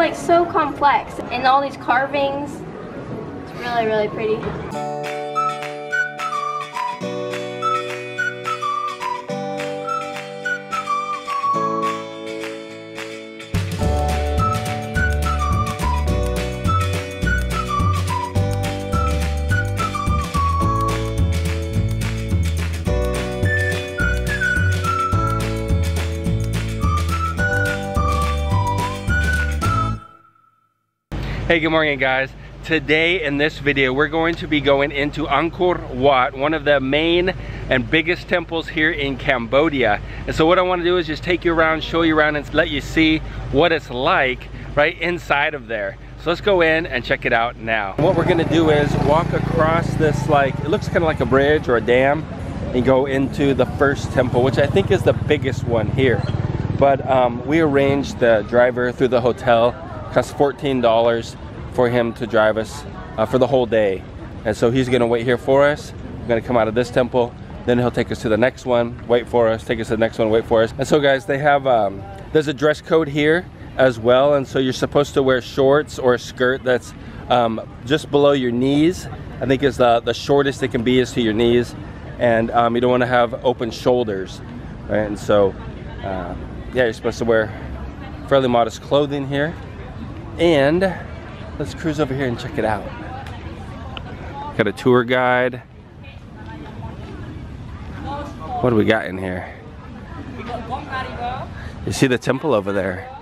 like so complex, and all these carvings. It's really, really pretty. Hey, good morning guys. Today in this video we're going to be going into Angkor Wat, one of the main and biggest temples here in Cambodia. And so what I want to do is just take you around, show you around, and let you see what it's like right inside of there. So let's go in and check it out now. What we're going to do is walk across this, like, it looks kind of like a bridge or a dam, and go into the first temple, which I think is the biggest one here. But we arranged the driver through the hotel. Costs $14 for him to drive us for the whole day. And so he's gonna wait here for us. We're gonna come out of this temple, then he'll take us to the next one, wait for us, take us to the next one, wait for us. And so guys, they have, there's a dress code here as well. And so you're supposed to wear shorts or a skirt that's just below your knees. I think is the shortest it can be is to your knees. And you don't wanna have open shoulders. Right? And so, yeah, you're supposed to wear fairly modest clothing here. And let's cruise over here and check it out. Got a tour guide. What do we got in here? You see the temple over there.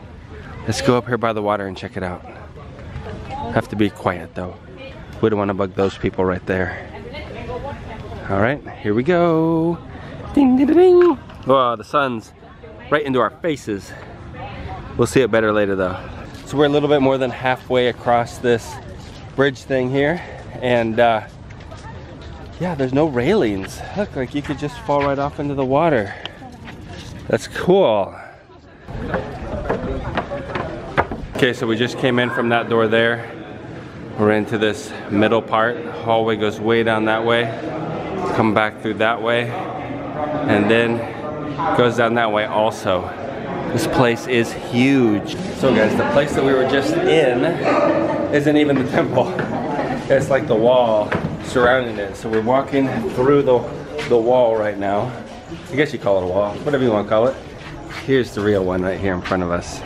Let's go up here by the water and check it out. Have to be quiet though. We don't want to bug those people right there. All right, here we go. Ding, ding, ding. Oh, the sun's right into our faces. We'll see it better later though. So we're a little bit more than halfway across this bridge thing here, and yeah, there's no railings. Look, like you could just fall right off into the water. That's cool. Okay, so we just came in from that door there. We're into this middle part. The hallway goes way down that way. Come back through that way, and then goes down that way also. This place is huge. So guys, the place that we were just in isn't even the temple. It's like the wall surrounding it. So we're walking through the wall right now. I guess you call it a wall, whatever you want to call it. Here's the real one right here in front of us.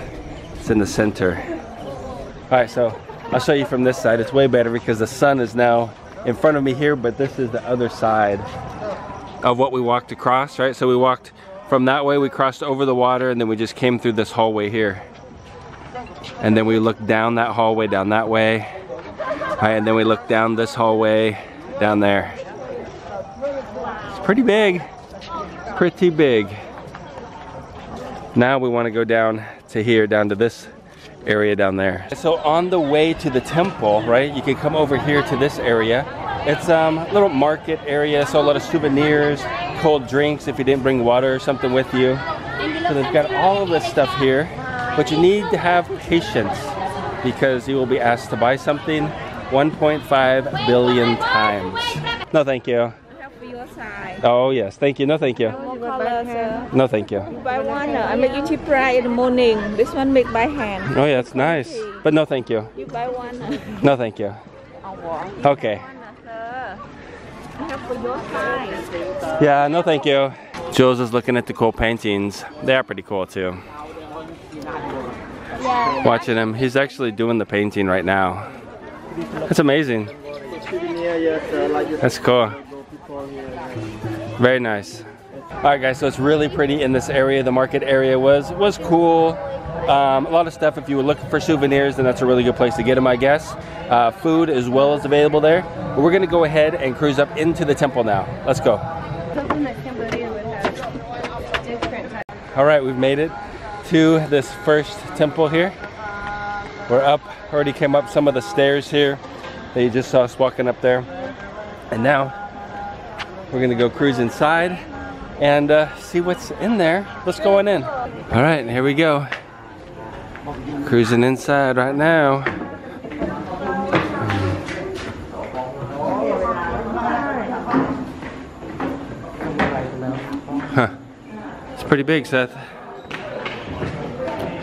It's in the center. All right, so I'll show you from this side. It's way better because the sun is now in front of me here, but this is the other side of what we walked across, right? So we walked from that way, we crossed over the water, and then we just came through this hallway here. And then we looked down that hallway, down that way. All right, and then we looked down this hallway, down there. It's pretty big, pretty big. Now we want to go down to here, down to this area down there. So on the way to the temple, right, you can come over here to this area. It's a little market area, so a lot of souvenirs, cold drinks if you didn't bring water or something with you. So they've got all of this stuff here, but you need to have patience because you will be asked to buy something 1.5 billion times. No, thank you. Oh yes, thank you. No, thank you. No, thank you. Buy one, I make you cheap fry in the morning. This one made by hand. Oh yeah, it's nice, but no, thank you. You buy one. No, thank you. Okay. Yeah, no thank you. Jules is looking at the cool paintings. They are pretty cool too. Watching him, he's actually doing the painting right now. That's amazing. That's cool. Very nice. Alright guys, so it's really pretty in this area. The market area was cool. A lot of stuff. If you were looking for souvenirs, then that's a really good place to get them, I guess. Food as well is available there. But we're gonna go ahead and cruise up into the temple now. Let's go. All right, we've made it to this first temple here. We're up, already came up some of the stairs here that you just saw us walking up there. And now we're gonna go cruise inside and see what's in there. Let's go on in. All right, here we go. Cruising inside right now. Huh. It's pretty big, Seth. It's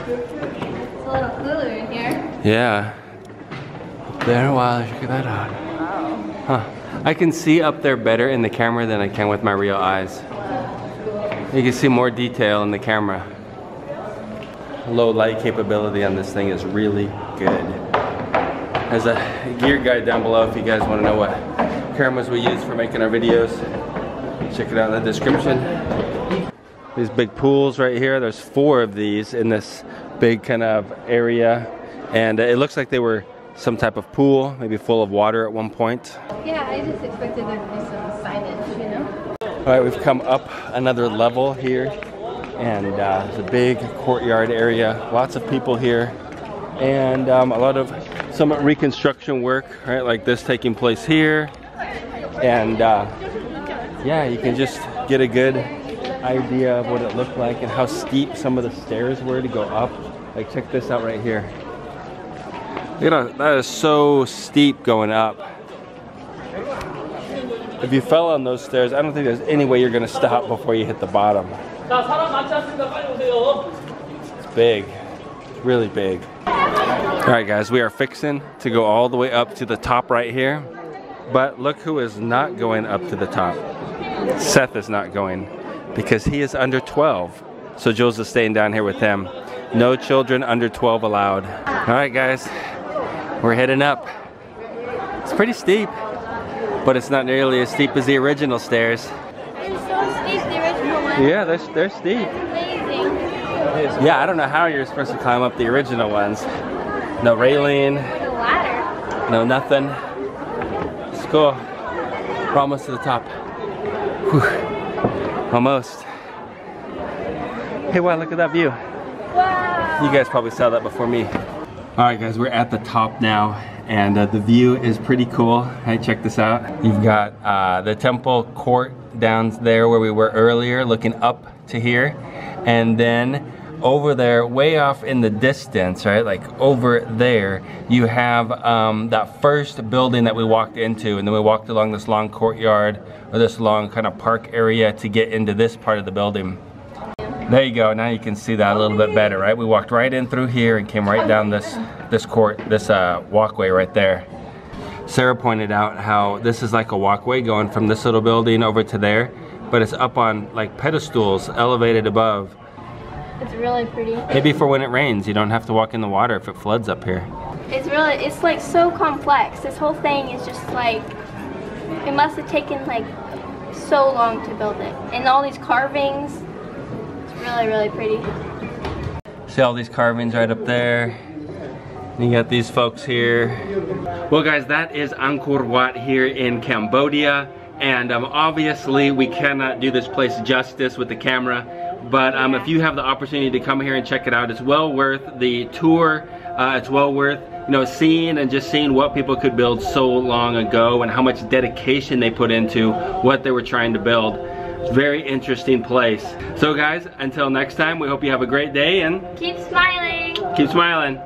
a little cooler in here. Yeah. Up there, wow, check that out. Wow. Huh. I can see up there better in the camera than I can with my real eyes. You can see more detail in the camera. Low light capability on this thing is really good. There's a gear guide down below if you guys want to know what cameras we use for making our videos. Check it out in the description. These big pools right here, there's 4 of these in this big kind of area. And it looks like they were some type of pool, maybe full of water at one point. Yeah, I just expected there to be some signage, you know? Alright, we've come up another level here. And it's a big courtyard area. Lots of people here. And a lot of some reconstruction work, right? Like this taking place here. And yeah, you can just get a good idea of what it looked like and how steep some of the stairs were to go up. Like check this out right here. Look at that, that is so steep going up. If you fell on those stairs, I don't think there's any way you're gonna stop before you hit the bottom. It's big, it's really big. All right guys, we are fixing to go all the way up to the top right here. But look who is not going up to the top. Seth is not going, because he is under 12. So Jules is staying down here with him. No children under 12 allowed. All right guys, we're heading up. It's pretty steep, but it's not nearly as steep as the original stairs. It's so steep, the original one. Yeah, they're steep. It's amazing. Yeah, I don't know how you're supposed to climb up the original ones. No railing. No ladder. No nothing. It's cool. We're almost to the top. Whew. Almost. Hey, wow, look at that view. Wow. You guys probably saw that before me. All right guys, we're at the top now, and the view is pretty cool. Hey, check this out. You've got the temple court down there where we were earlier, looking up to here. And then over there, way off in the distance, right, like over there, you have that first building that we walked into, and then we walked along this long courtyard, or this long kind of park area to get into this part of the building. There you go, now you can see that a little bit better, right? We walked right in through here and came right down this walkway right there. Sarah pointed out how this is like a walkway going from this little building over to there, but it's up on like pedestals elevated above. It's really pretty. Maybe for when it rains, you don't have to walk in the water if it floods up here. It's really, it's like so complex. This whole thing is just like, it must have taken like so long to build it. And all these carvings, really, really pretty. See all these carvings right up there. You got these folks here. Well guys, that is Angkor Wat here in Cambodia. And obviously we cannot do this place justice with the camera. But if you have the opportunity to come here and check it out, it's well worth the tour. It's well worth, you know, just seeing what people could build so long ago and how much dedication they put into what they were trying to build. Very interesting place. So guys, until next time, we hope you have a great day and keep smiling. Keep smiling.